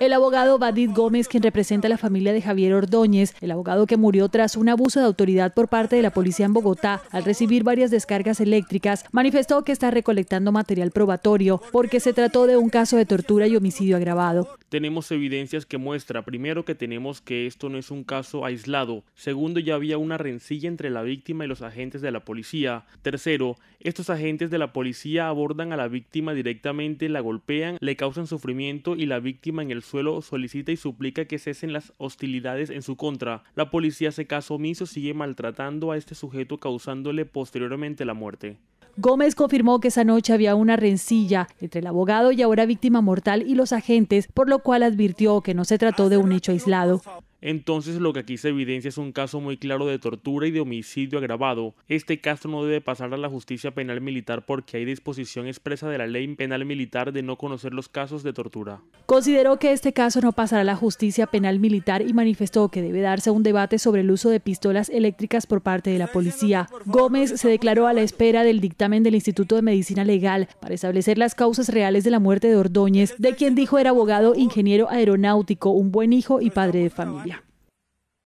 El abogado Badid Gómez, quien representa a la familia de Javier Ordóñez, el abogado que murió tras un abuso de autoridad por parte de la policía en Bogotá al recibir varias descargas eléctricas, manifestó que está recolectando material probatorio porque se trató de un caso de tortura y homicidio agravado. Tenemos evidencias que muestra, primero, que tenemos que esto no es un caso aislado. Segundo, ya había una rencilla entre la víctima y los agentes de la policía. Tercero, estos agentes de la policía abordan a la víctima directamente, la golpean, le causan sufrimiento y la víctima en el suelo solicita y suplica que cesen las hostilidades en su contra. La policía hace caso omiso, sigue maltratando a este sujeto, causándole posteriormente la muerte. Gómez confirmó que esa noche había una rencilla entre el abogado y ahora víctima mortal y los agentes, por lo cual advirtió que no se trató de un hecho aislado. Entonces lo que aquí se evidencia es un caso muy claro de tortura y de homicidio agravado. Este caso no debe pasar a la justicia penal militar porque hay disposición expresa de la ley penal militar de no conocer los casos de tortura. Consideró que este caso no pasará a la justicia penal militar y manifestó que debe darse un debate sobre el uso de pistolas eléctricas por parte de la policía. Gómez se declaró a la espera del dictamen del Instituto de Medicina Legal para establecer las causas reales de la muerte de Ordóñez, de quien dijo era abogado, ingeniero aeronáutico, un buen hijo y padre de familia.